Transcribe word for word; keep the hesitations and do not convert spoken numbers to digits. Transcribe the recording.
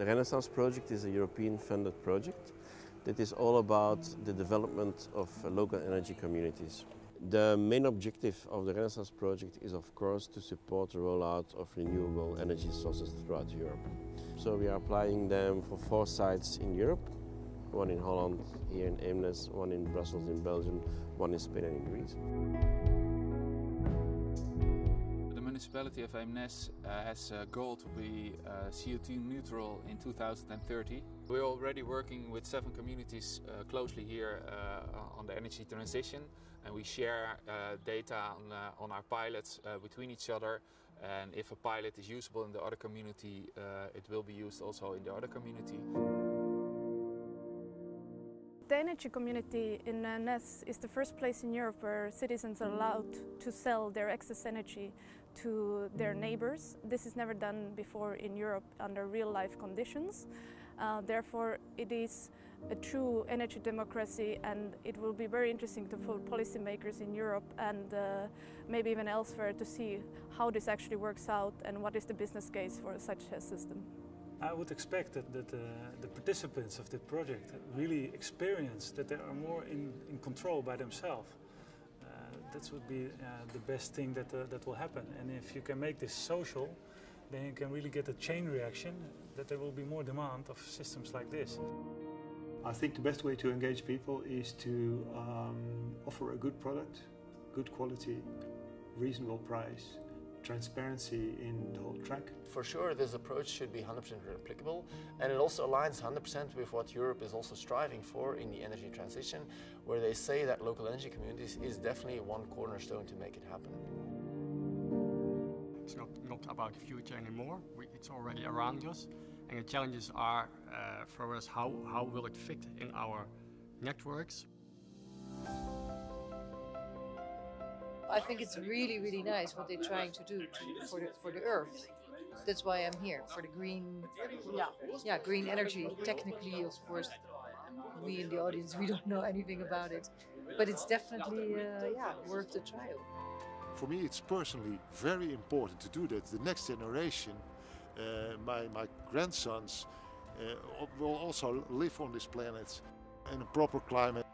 The Renaissance project is a European-funded project that is all about the development of local energy communities. The main objective of the Renaissance project is, of course, to support the rollout of renewable energy sources throughout Europe. So we are applying them for four sites in Europe, one in Holland, here in Eemnes, one in Brussels in Belgium, one in Spain and in Greece. The municipality of Eemnes uh, has a goal to be uh, C O two neutral in two thousand thirty. We're already working with seven communities uh, closely here uh, on the energy transition, and we share uh, data on, uh, on our pilots uh, between each other, and if a pilot is usable in the other community, uh, it will be used also in the other community. The energy community in Eemnes is the first place in Europe where citizens are allowed to sell their excess energy to their neighbors. This is never done before in Europe under real-life conditions. Uh, therefore, it is a true energy democracy, and it will be very interesting to for policymakers in Europe and uh, maybe even elsewhere to see how this actually works out and what is the business case for such a system. I would expect that, that uh, the participants of the project really experience that they are more in, in control by themselves. Uh, that would be uh, the best thing that, uh, that will happen. And if you can make this social, then you can really get a chain reaction, that there will be more demand of systems like this. I think the best way to engage people is to um, offer a good product, good quality, reasonable price, transparency in the whole track. For sure, this approach should be one hundred percent replicable, and it also aligns one hundred percent with what Europe is also striving for in the energy transition, where they say that local energy communities is definitely one cornerstone to make it happen. It's not, not about the future anymore, we, it's already around us, and the challenges are uh, for us how, how will it fit in our networks. I think it's really, really nice what they're trying to do to, for, the, for the earth. That's why I'm here, for the green, yeah, yeah, green energy. Technically, of course, we in the audience, we don't know anything about it. But it's definitely uh, yeah, worth the trial. For me, it's personally very important to do that. The next generation, uh, my, my grandsons, uh, will also live on this planet in a proper climate.